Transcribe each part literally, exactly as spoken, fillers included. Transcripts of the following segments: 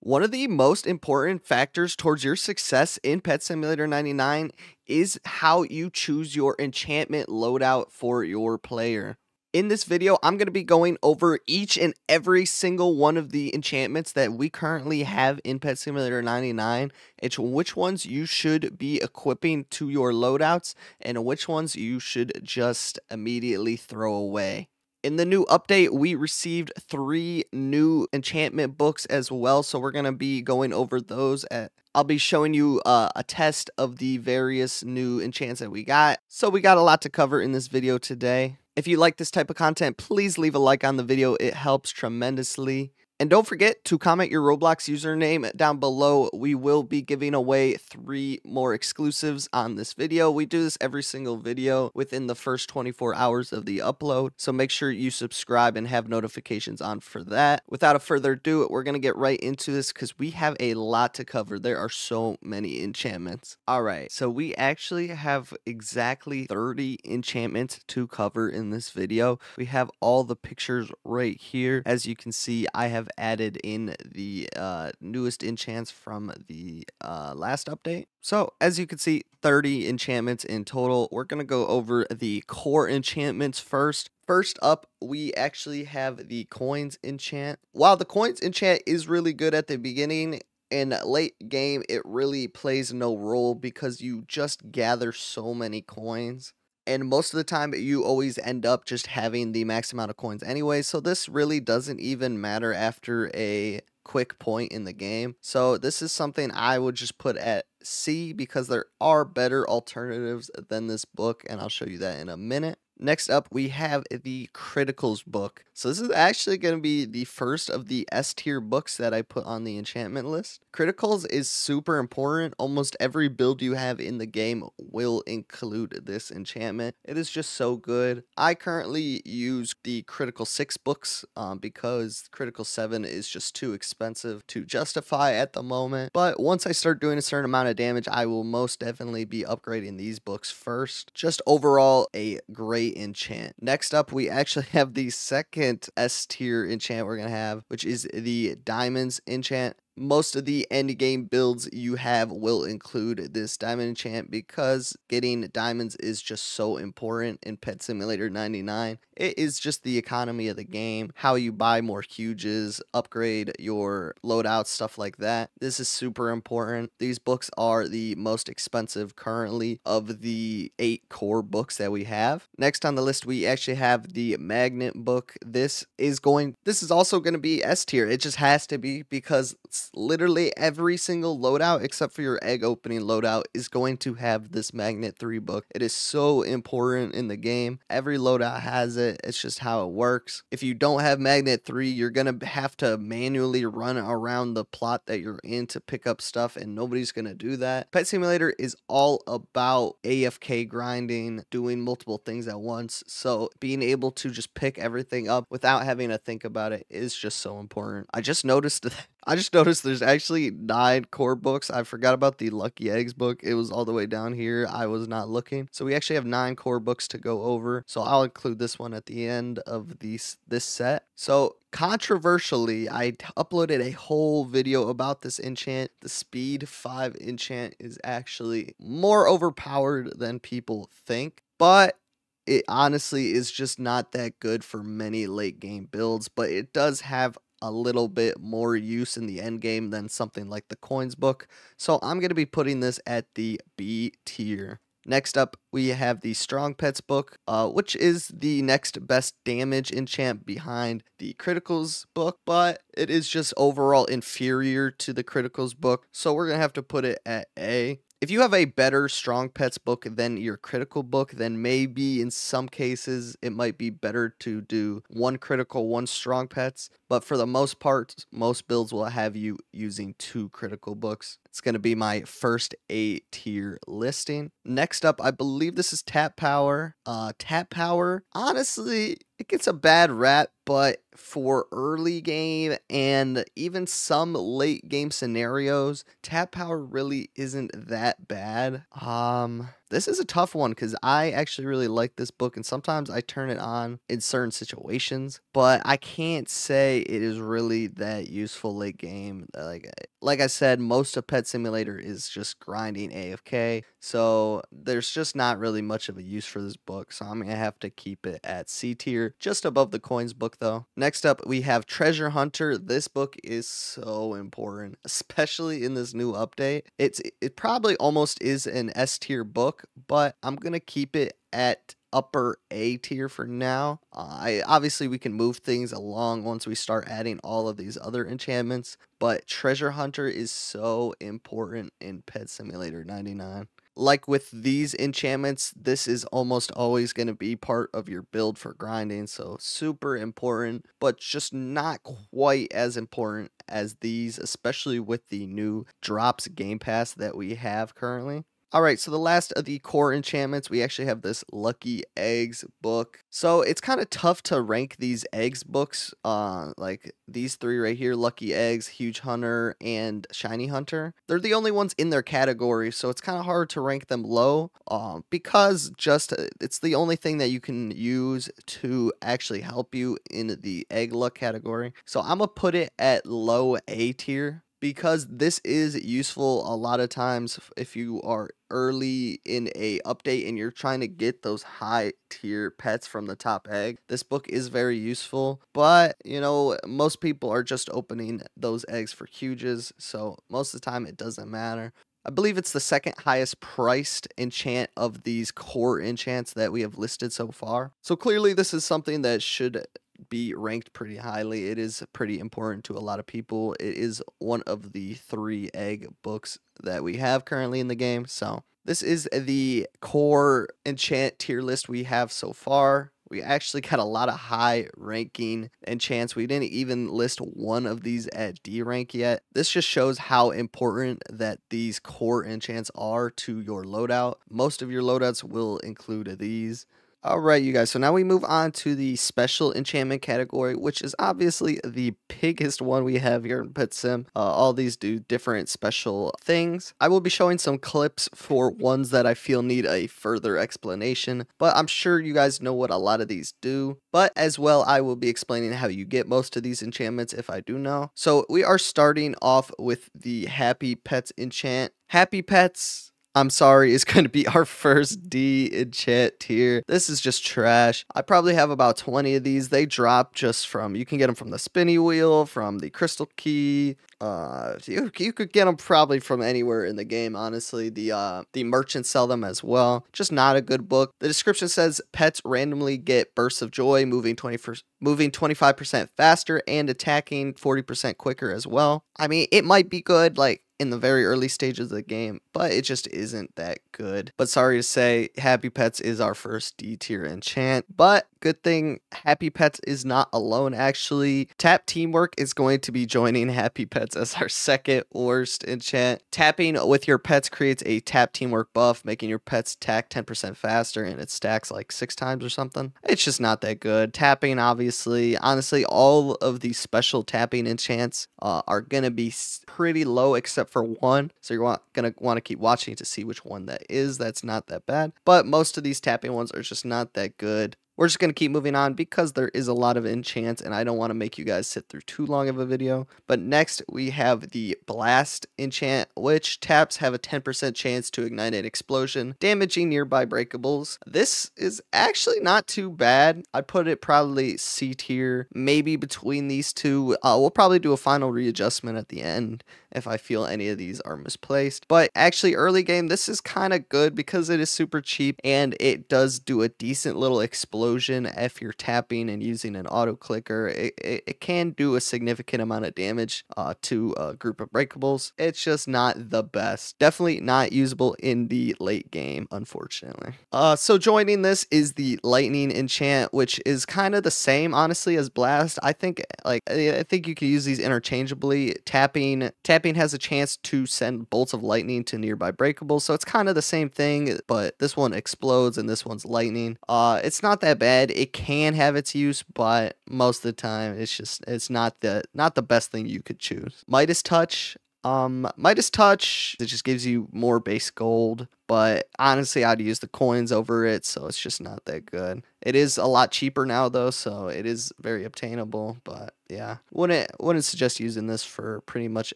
One of the most important factors towards your success in Pet Simulator ninety-nine is how you choose your enchantment loadout for your player. In this video, I'm going to be going over each and every single one of the enchantments that we currently have in Pet Simulator ninety-nine. It's which ones you should be equipping to your loadouts and which ones you should just immediately throw away. In the new update, we received three new enchantment books as well, so we're going to be going over those. At, I'll be showing you uh, a test of the various new enchants that we got. So we got a lot to cover in this video today. If you like this type of content, please leave a like on the video. It helps tremendously. And don't forget to comment your Roblox username down below. We will be giving away three more exclusives on this video. We do this every single video within the first twenty-four hours of the upload. So make sure you subscribe and have notifications on for that. Without a further ado, we're going to get right into this because we have a lot to cover. There are so many enchantments. All right, so we actually have exactly thirty enchantments to cover in this video. We have all the pictures right here. As you can see, I have added in the uh, newest enchants from the uh, last update. So as you can see, thirty enchantments in total. We're going to go over the core enchantments first. First up, we actually have the coins enchant. While the coins enchant is really good at the beginning, in late game it really plays no role because you just gather so many coins. And most of the time, you always end up just having the max amount of coins anyway. So this really doesn't even matter after a quick point in the game. So this is something I would just put at C because there are better alternatives than this book. And I'll show you that in a minute. Next up, we have the Criticals book. So this is actually going to be the first of the S tier books that I put on the enchantment list. Criticals is super important. Almost every build you have in the game will include this enchantment. It is just so good. I currently use the Critical six books um, because Critical seven is just too expensive to justify at the moment. But once I start doing a certain amount of damage, I will most definitely be upgrading these books first. Just overall, a great enchant. Next up, we actually have the second S tier enchant we're gonna have, which is the Diamonds enchant. Most of the end game builds you have will include this diamond enchant because getting diamonds is just so important in Pet Simulator ninety-nine. It is just the economy of the game, how you buy more huges, upgrade your loadouts, stuff like that. This is super important. These books are the most expensive currently of the eight core books that we have. Next on the list, we actually have the Magnet book. This is going, this is also going to be S tier. It just has to be because literally every single loadout except for your egg opening loadout is going to have this Magnet three book. It is so important in the game. Every loadout has it. It's just how it works. If you don't have Magnet three, you're going to have to manually run around the plot that you're in to pick up stuff, and nobody's going to do that. Pet Simulator is all about A F K grinding, doing multiple things at once, so being able to just pick everything up without having to think about it is just so important. I just noticed that I just noticed there's actually nine core books. I forgot about the Lucky Eggs book. It was all the way down here. I was not looking. So we actually have nine core books to go over. So I'll include this one at the end of these, this set. So controversially, I uploaded a whole video about this enchant. The Speed five enchant is actually more overpowered than people think. But it honestly is just not that good for many late game builds. But it does have a little bit more use in the end game than something like the coins book. So I'm going to be putting this at the B tier. Next up, we have the Strong Pets book, uh, which is the next best damage enchant behind the Criticals book, but it is just overall inferior to the Criticals book. So we're going to have to put it at A. If you have a better Strong Pets book than your Critical book, then maybe in some cases it might be better to do one Critical, one Strong Pets. But for the most part, most builds will have you using two Critical books. It's going to be my first A tier listing. Next up, I believe this is Tap Power. Uh, Tap Power, honestly, it gets a bad rap but for early game and even some late game scenarios, tap power really isn't that bad. Um, this is a tough one because I actually really like this book, and sometimes I turn it on in certain situations, but I can't say it is really that useful late game. Like, like I said, most of Pet Simulator is just grinding A F K, so there's just not really much of a use for this book, so I'm going to have to keep it at C tier, just above the coins book though. Next up, we have Treasure Hunter. This book is so important, especially in this new update. It's it probably almost is an S tier book, but I'm going to keep it at upper A tier for now. Uh, I obviously we can move things along once we start adding all of these other enchantments, but Treasure Hunter is so important in Pet Simulator ninety-nine. Like with these enchantments, this is almost always going to be part of your build for grinding, so super important, but just not quite as important as these, especially with the new drops game pass that we have currently. Alright, so the last of the core enchantments, we actually have this Lucky Eggs book. So it's kind of tough to rank these eggs books, uh, like these three right here, Lucky Eggs, Huge Hunter, and Shiny Hunter. They're the only ones in their category, so it's kind of hard to rank them low, um, because just it's the only thing that you can use to actually help you in the egg luck category. So I'm going to put it at low A tier, because this is useful a lot of times if you are early in a update and you're trying to get those high tier pets from the top egg. This book is very useful, but you know, most people are just opening those eggs for huges, so most of the time it doesn't matter. I believe it's the second highest priced enchant of these core enchants that we have listed so far, so clearly this is something that should be ranked pretty highly. It is pretty important to a lot of people. It is one of the three egg books that we have currently in the game. So this is the core enchant tier list we have so far. We actually got a lot of high ranking enchants. We didn't even list one of these at D rank yet. This just shows how important that these core enchants are to your loadout. Most of your loadouts will include these. Alright you guys, so now we move on to the special enchantment category, which is obviously the biggest one we have here in Pet Sim. Uh, all these do different special things. I will be showing some clips for ones that I feel need a further explanation, but I'm sure you guys know what a lot of these do. But as well, I will be explaining how you get most of these enchantments if I do know. So we are starting off with the Happy Pets enchant. Happy Pets, I'm sorry, it's going to be our first D enchant tier. This is just trash. I probably have about twenty of these. They drop just from, you can get them from the spinny wheel, from the crystal key. Uh, you, you could get them probably from anywhere in the game, honestly. The, uh, the merchants sell them as well. Just not a good book. The description says pets randomly get bursts of joy, moving twenty-five percent faster and attacking forty percent quicker as well. I mean, it might be good, like, in the very early stages of the game, but it just isn't that good. But sorry to say, Happy Pets is our first D tier enchant, but good thing Happy Pets is not alone actually. Tap Teamwork is going to be joining Happy Pets as our second worst enchant. Tapping with your pets creates a Tap Teamwork buff, making your pets tack ten percent faster, and it stacks like six times or something. It's just not that good. Tapping, obviously, honestly, all of these special tapping enchants uh, are gonna be pretty low except for one, so you're want, gonna want to keep watching to see which one that is. That's not that bad, but most of these tapping ones are just not that good. We're just going to keep moving on because there is a lot of enchants and I don't want to make you guys sit through too long of a video. But next we have the Blast enchant, which taps have a ten percent chance to ignite an explosion, damaging nearby breakables. This is actually not too bad. I'd put it probably C tier, maybe between these two. Uh, we'll probably do a final readjustment at the end if I feel any of these are misplaced. But actually early game, this is kind of good because it is super cheap and it does do a decent little explosion. If you're tapping and using an auto clicker, it, it, it can do a significant amount of damage uh, to a group of breakables. It's just not the best. Definitely not usable in the late game, unfortunately. Uh, so joining this is the Lightning enchant, which is kind of the same, honestly, as Blast. I think like I think you can use these interchangeably. Tapping tapping has a chance to send bolts of lightning to nearby breakables, so it's kind of the same thing, but this one explodes and this one's lightning. Uh, it's not that that bad. It can have its use, but most of the time it's just it's not the not the best thing you could choose. Midas Touch. Um, Midas Touch, it just gives you more base gold, but honestly I'd use the coins over it, so it's just not that good. It is a lot cheaper now though, so it is very obtainable, but yeah. Wouldn't wouldn't suggest using this for pretty much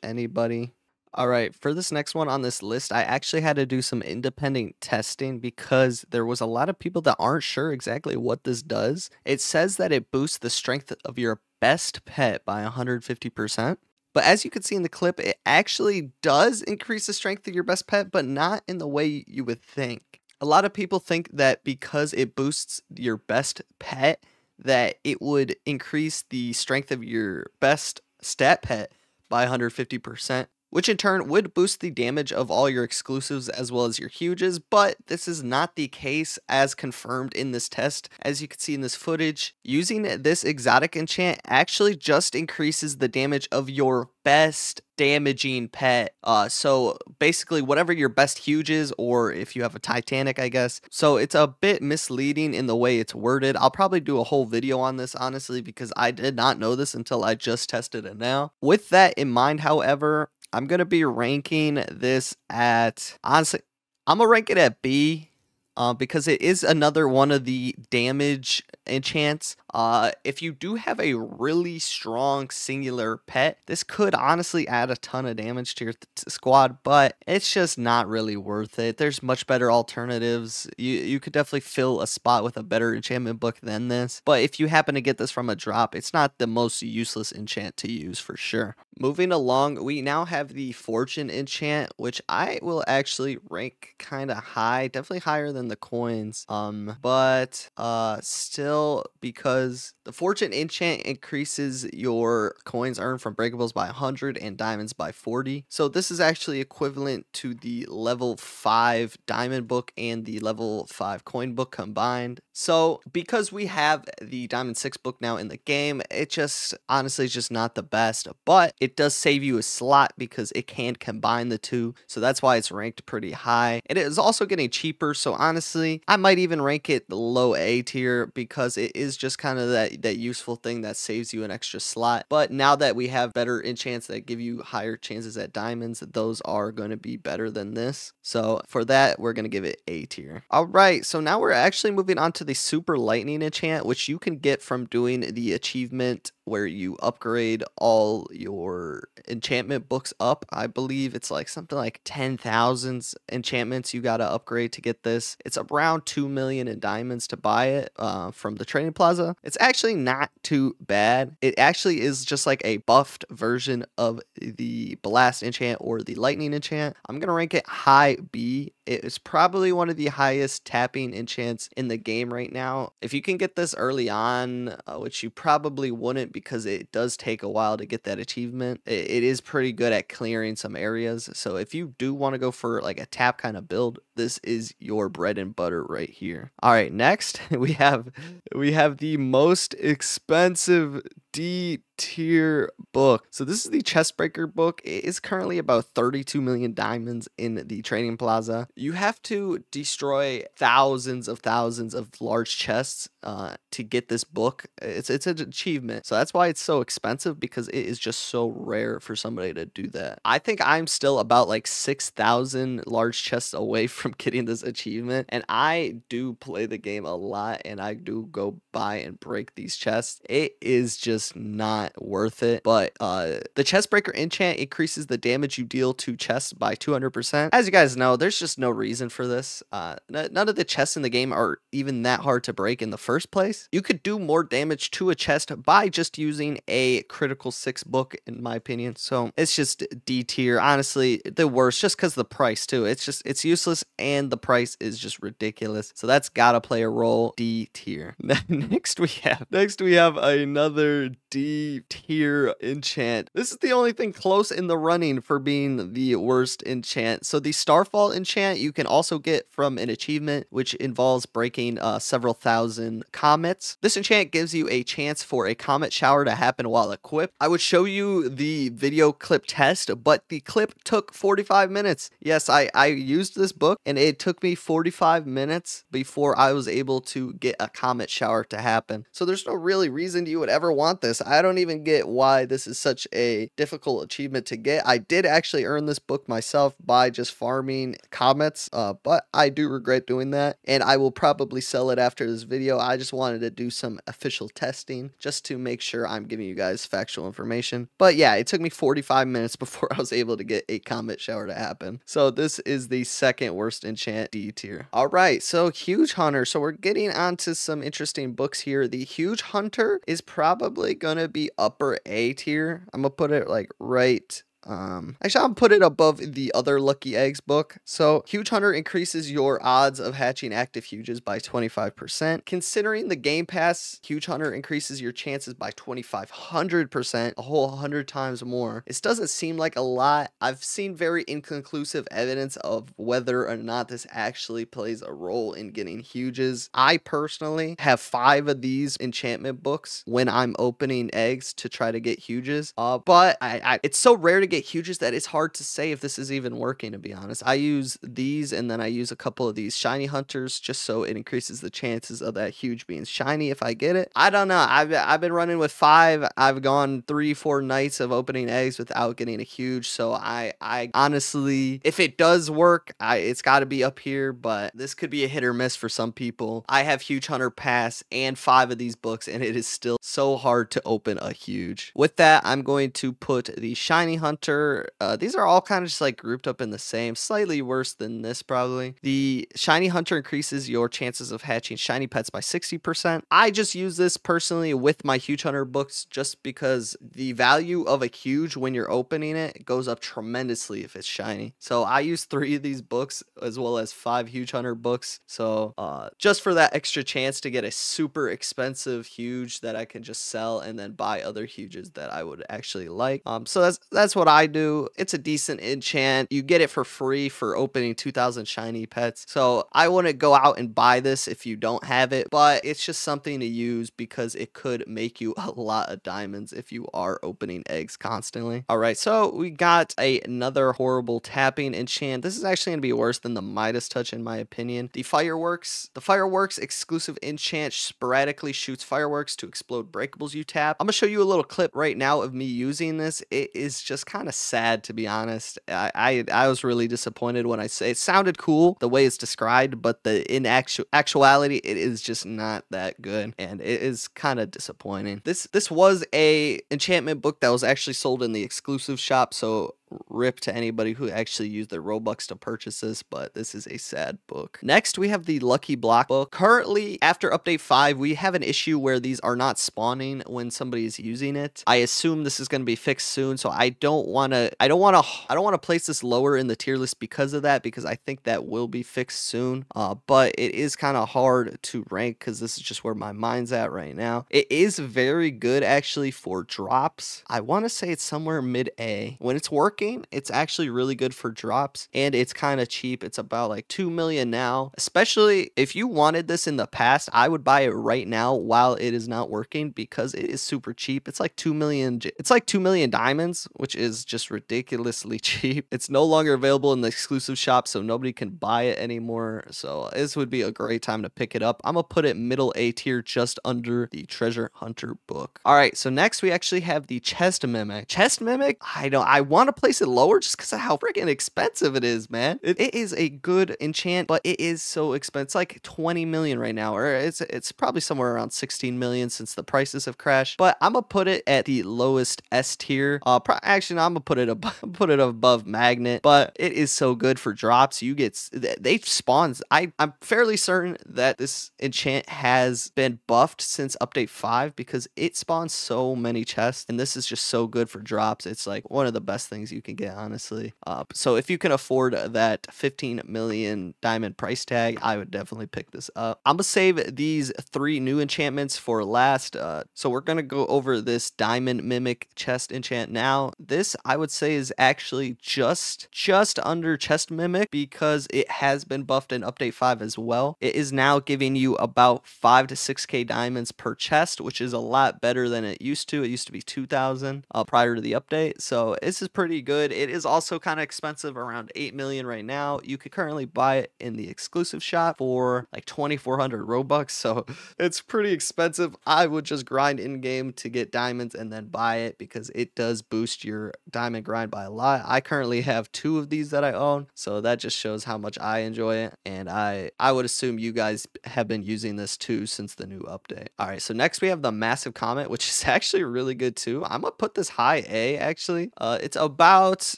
anybody. Alright, for this next one on this list, I actually had to do some independent testing because there was a lot of people that aren't sure exactly what this does. It says that it boosts the strength of your best pet by one hundred fifty percent. But as you can see in the clip, it actually does increase the strength of your best pet, but not in the way you would think. A lot of people think that because it boosts your best pet, that it would increase the strength of your best stat pet by one hundred fifty percent, which in turn would boost the damage of all your exclusives as well as your huges, but this is not the case as confirmed in this test. As you can see in this footage, using this exotic enchant actually just increases the damage of your best damaging pet. Uh, so basically whatever your best huge is, or if you have a Titanic, I guess. So it's a bit misleading in the way it's worded. I'll probably do a whole video on this, honestly, because I did not know this until I just tested it now. With that in mind, however, I'm going to be ranking this at, honestly, I'm going to rank it at B. Uh, because it is another one of the damage enchants. Uh, if you do have a really strong singular pet, this could honestly add a ton of damage to your th squad, but it's just not really worth it. There's much better alternatives. You, you could definitely fill a spot with a better enchantment book than this, but if you happen to get this from a drop, it's not the most useless enchant to use for sure. Moving along, we now have the Fortune enchant, which I will actually rank kind of high, definitely higher than the coins, um but uh still, because the Fortune enchant increases your coins earned from breakables by one hundred and diamonds by forty, so this is actually equivalent to the level five diamond book and the level five coin book combined. So because we have the diamond six book now in the game, it just honestly is just not the best, but it does save you a slot because it can combine the two, so that's why it's ranked pretty high. And it is also getting cheaper, so honestly, I might even rank it low A tier because it is just kind of that, that useful thing that saves you an extra slot. But now that we have better enchants that give you higher chances at diamonds, those are going to be better than this. So for that, we're going to give it A tier. All right, so now we're actually moving on to the Super Lightning enchant, which you can get from doing the achievement where you upgrade all your enchantment books up. I believe it's like something like ten thousand enchantments you got to upgrade to get this. It's around two million in diamonds to buy it uh, from the trading plaza. It's actually not too bad. It actually is just like a buffed version of the Blast enchant or the Lightning enchant. I'm going to rank it high B. It's probably one of the highest tapping enchants in the game right now. If you can get this early on, uh, which you probably wouldn't because it does take a while to get that achievement, it, it is pretty good at clearing some areas. So if you do want to go for like a tap kind of build, this is your bread and butter right here. All right, next we have we have the most expensive D tier book. So this is the Chest Breaker book. It is currently about thirty-two million diamonds in the trading plaza. You have to destroy thousands of thousands of large chests uh, to get this book. It's it's an achievement, so that's why it's so expensive, because it is just so rare for somebody to do that. I think I'm still about like six thousand large chests away from getting this achievement, and I do play the game a lot, and I do go buy and break these chests. It is just not worth it. But uh the Chest Breaker enchant increases the damage you deal to chests by two hundred percent. As you guys know, there's just no reason for this. Uh none of the chests in the game are even that hard to break in the first place. You could do more damage to a chest by just using a critical six book, in my opinion. So it's just D tier, honestly the worst, just because the price too. It's just it's useless, and the price is just ridiculous, so that's gotta play a role. D tier. next we have next we have another D tier enchant. This is the only thing close in the running for being the worst enchant. So the Starfall enchant you can also get from an achievement, which involves breaking uh, several thousand on comets. This enchant gives you a chance for a comet shower to happen while equipped. I would show you the video clip test, but the clip took forty-five minutes. Yes, I, I used this book, and it took me forty-five minutes before I was able to get a comet shower to happen. So there's no really reason you would ever want this. I don't even get why this is such a difficult achievement to get. I did actually earn this book myself by just farming comets, uh, but I do regret doing that, and I will probably sell it after this video. I just wanted to do some official testing just to make sure I'm giving you guys factual information. But yeah, it took me forty-five minutes before I was able to get a comet shower to happen. So this is the second worst enchant, D tier. All right, so Huge Hunter. So we're getting onto some interesting books here. The Huge Hunter is probably gonna be upper A tier. I'm gonna put it like right. Um, actually, I'll put it above the other Lucky Eggs book. So, Huge Hunter increases your odds of hatching active huges by twenty-five percent. Considering the Game Pass, Huge Hunter increases your chances by twenty-five hundred percent, a whole one hundred times more. It doesn't seem like a lot. I've seen very inconclusive evidence of whether or not this actually plays a role in getting huges. I personally have five of these enchantment books when I'm opening eggs to try to get huges. Uh, but I, I, it's so rare to get huges that it's hard to say if this is even working, to be honest. I use these, and then I use a couple of these shiny hunters just so it increases the chances of that huge being shiny if I get it. I don't know. I've, I've been running with five. I've gone three, four nights of opening eggs without getting a huge, so I, I honestly, if it does work, I, it's got to be up here, but this could be a hit or miss for some people. I have Huge Hunter Pass and five of these books, and it is still so hard to open a huge. With that, I'm going to put the Shiny Hunter Hunter. Uh, these are all kind of just like grouped up in the same, slightly worse than this probably. The Shiny Hunter increases your chances of hatching shiny pets by sixty percent. I just use this personally with my Huge Hunter books just because the value of a huge when you're opening it, it goes up tremendously if it's shiny. So I use three of these books as well as five Huge Hunter books. So uh, just for that extra chance to get a super expensive huge that I can just sell and then buy other huges that I would actually like. Um, so that's that's what what I do. It's a decent enchant. You get it for free for opening two thousand shiny pets. So I wouldn't go out and buy this if you don't have it, but it's just something to use because it could make you a lot of diamonds if you are opening eggs constantly. All right, so we got a, another horrible tapping enchant. This is actually going to be worse than the Midas Touch in my opinion. The fireworks, the fireworks exclusive enchant sporadically shoots fireworks to explode breakables you tap. I'm going to show you a little clip right now of me using this. It is just kind of sad, to be honest. I, I I was really disappointed when I say it sounded cool the way it's described, but the in actu actuality it is just not that good, and it is kind of disappointing. This this was a enchantment book that was actually sold in the exclusive shop, so rip to anybody who actually used their Robux to purchase this, but this is a sad book. Next, we have the Lucky Block book. Currently, after update five, we have an issue where these are not spawning when somebody is using it. I assume this is going to be fixed soon, so I don't want to, I don't want to, I don't want to place this lower in the tier list because of that, because I think that will be fixed soon, uh, but it is kind of hard to rank because this is just where my mind's at right now. It is very good, actually, for drops. I want to say it's somewhere mid-A. When it's working, it's actually really good for drops, and it's kind of cheap. It's about like two million now. Especially if you wanted this in the past, I would buy it right now while it is not working because it is super cheap. It's like two million. It's like two million diamonds, which is just ridiculously cheap. It's no longer available in the exclusive shop, so nobody can buy it anymore. So this would be a great time to pick it up. I'm gonna put it middle A tier, just under the Treasure Hunter book. All right, so next we actually have the Chest Mimic. Chest Mimic, I don't, I want to play it lower just because of how freaking expensive it is, man. It, it is a good enchant, but it is so expensive. It's like twenty million right now, or it's it's probably somewhere around sixteen million since the prices have crashed. But I'm gonna put it at the lowest S tier. Uh, pro actually, no, I'm gonna put it above, put it above Magnet. But it is so good for drops. You get they spawns. I I'm fairly certain that this enchant has been buffed since update five because it spawns so many chests, and this is just so good for drops. It's like one of the best things you can mega, honestly. Uh, so if you can afford that fifteen million diamond price tag, I would definitely pick this up. I'm gonna save these three new enchantments for last. Uh, so we're gonna go over this Diamond Mimic chest enchant now. This, I would say, is actually just just under Chest Mimic because it has been buffed in update five as well. It is now giving you about five to six K diamonds per chest, which is a lot better than it used to. It used to be two thousand uh, prior to the update. So this is pretty good. It is also kind of expensive, around eight million right now. You could currently buy it in the exclusive shop for like twenty-four hundred Robux. So it's pretty expensive. I would just grind in game to get diamonds and then buy it because it does boost your diamond grind by a lot. I currently have two of these that I own. So that just shows how much I enjoy it. And I, I would assume you guys have been using this too since the new update. All right. So next we have the Massive Comet, which is actually really good too. I'm going to put this high A actually. Uh, it's about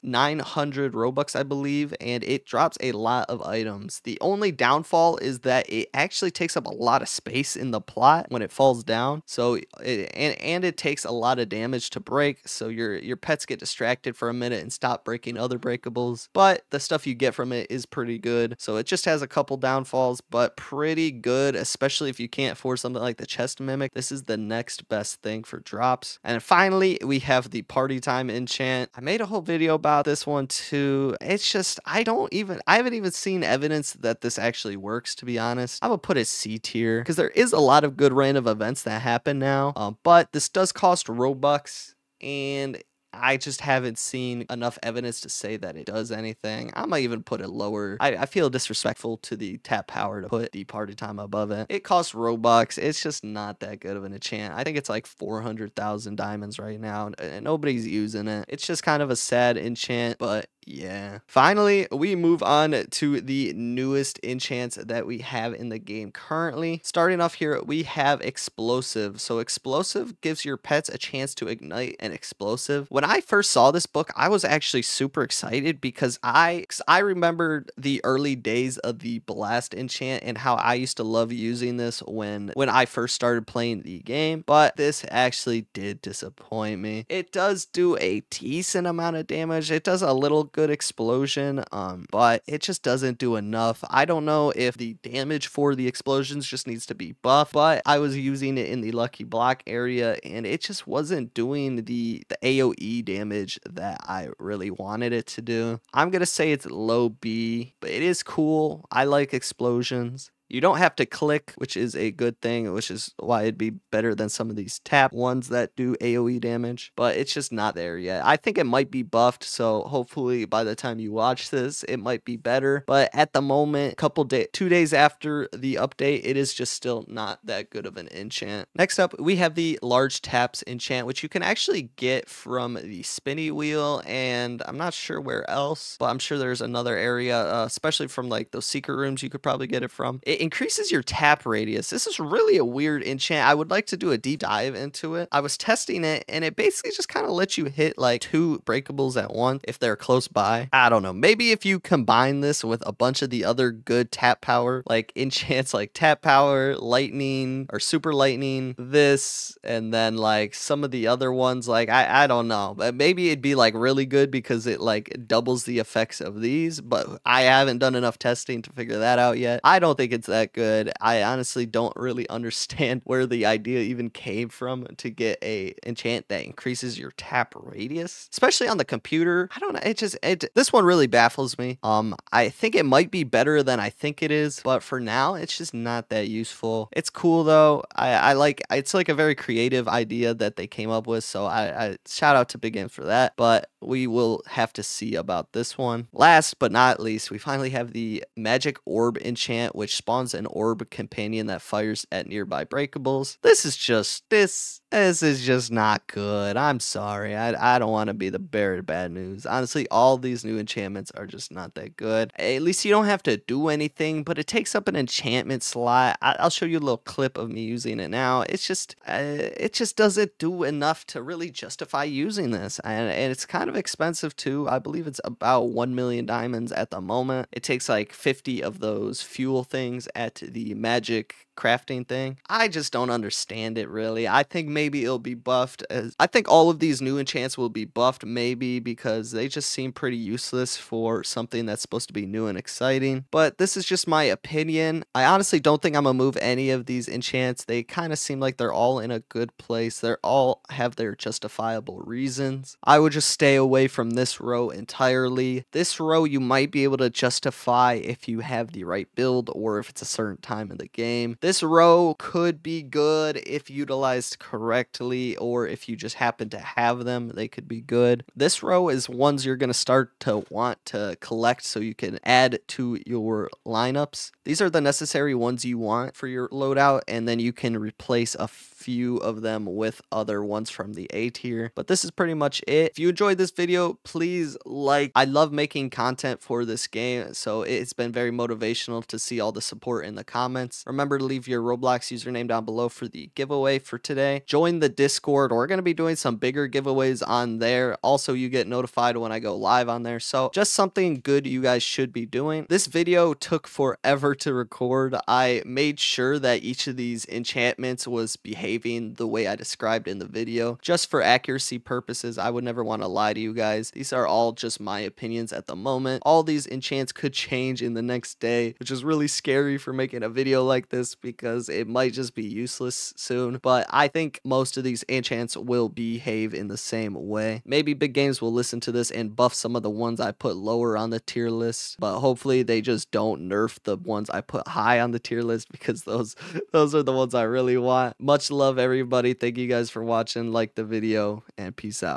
nine hundred Robux, I believe, and it drops a lot of items. The only downfall is that it actually takes up a lot of space in the plot when it falls down. So it, and, and it takes a lot of damage to break. So your, your pets get distracted for a minute and stop breaking other breakables, but the stuff you get from it is pretty good. So it just has a couple downfalls, but pretty good, especially if you can't afford something like the Chest Mimic. This is the next best thing for drops. And finally, we have the Party Time enchant. I made a whole video about this one too. It's just, I don't even, I haven't even seen evidence that this actually works, to be honest. I would put it C tier because there is a lot of good random events that happen now, um, but this does cost Robux and I just haven't seen enough evidence to say that it does anything. I might even put it lower. I, I feel disrespectful to the tap power to put the Party Time above it. It costs Robux. It's just not that good of an enchant. I think it's like four hundred thousand diamonds right now, and nobody's using it. It's just kind of a sad enchant, but yeah. Finally, we move on to the newest enchants that we have in the game currently. Starting off here, we have Explosive. So Explosive gives your pets a chance to ignite an explosive. When I first saw this book, I was actually super excited because I, I remembered the early days of the Blast enchant and how I used to love using this when, when I first started playing the game. But this actually did disappoint me. It does do a decent amount of damage. It does a little good explosion, um but it just doesn't do enough. I don't know if the damage for the explosions just needs to be buffed, but I was using it in the Lucky Block area and it just wasn't doing the the A O E damage that I really wanted it to do. I'm gonna say it's low B, but it is cool. I like explosions. You don't have to click, which is a good thing, which is why it'd be better than some of these tap ones that do A O E damage, but it's just not there yet. I think it might be buffed, so hopefully by the time you watch this, it might be better, but at the moment, couple days, two days after the update, it is just still not that good of an enchant. Next up, we have the Large Taps enchant, which you can actually get from the spinny wheel, and I'm not sure where else, but I'm sure there's another area, uh, especially from like those secret rooms you could probably get it from. It increases your tap radius. This is really a weird enchant. I would like to do a deep dive into it. I was testing it and it basically just kind of lets you hit like two breakables at once if they're close by. I don't know. Maybe if you combine this with a bunch of the other good tap power, like enchants like Tap Power, Lightning, or Super Lightning, this, and then like some of the other ones, like I, I don't know. But maybe it'd be like really good because it like doubles the effects of these, but I haven't done enough testing to figure that out yet. I don't think it's that good. I honestly don't really understand where the idea even came from to get a enchant that increases your tap radius, especially on the computer. I don't know. It just, it, this one really baffles me. Um, I think it might be better than I think it is, but for now, it's just not that useful. It's cool though. I, I like, it's like a very creative idea that they came up with. So I, I shout out to Big M for that, but we will have to see about this one. Last but not least, we finally have the Magic Orb enchant, which spawns an orb companion that fires at nearby breakables. This is just, this, this is just not good. I'm sorry. I, I don't want to be the bearer of bad news. Honestly, all these new enchantments are just not that good. At least you don't have to do anything, but it takes up an enchantment slot. I, I'll show you a little clip of me using it now. It's just, uh, it just doesn't do enough to really justify using this. And, and it's kind of of expensive too. I believe it's about one million diamonds at the moment. It takes like fifty of those fuel things at the magic crafting thing. I just don't understand it really. I think maybe it'll be buffed. As I think all of these new enchants will be buffed maybe, because they just seem pretty useless for something that's supposed to be new and exciting. But this is just my opinion. I honestly don't think I'm gonna move any of these enchants. They kind of seem like they're all in a good place. They're all have their justifiable reasons. I would just stay away from this row entirely. This row you might be able to justify if you have the right build or if it's a certain time in the game. This row could be good if utilized correctly, or if you just happen to have them, they could be good. This row is ones you're going to start to want to collect so you can add to your lineups. These are the necessary ones you want for your loadout, and then you can replace a few of them with other ones from the A tier. But this is pretty much it. If you enjoyed this video, please like. I love making content for this game, so it's been very motivational to see all the support in the comments. Remember to leave Leave your Roblox username down below for the giveaway for today. Join the Discord. We're going to be doing some bigger giveaways on there. Also, you get notified when I go live on there. So just something good you guys should be doing. This video took forever to record. I made sure that each of these enchantments was behaving the way I described in the video. Just for accuracy purposes, I would never want to lie to you guys. These are all just my opinions at the moment. All these enchants could change in the next day, which is really scary for making a video like this, because it might just be useless soon. But I think most of these enchants will behave in the same way. Maybe Big Games will listen to this and buff some of the ones I put lower on the tier list, but hopefully they just don't nerf the ones I put high on the tier list, because those those are the ones I really want. Much love everybody. Thank you guys for watching. Like the video and peace out.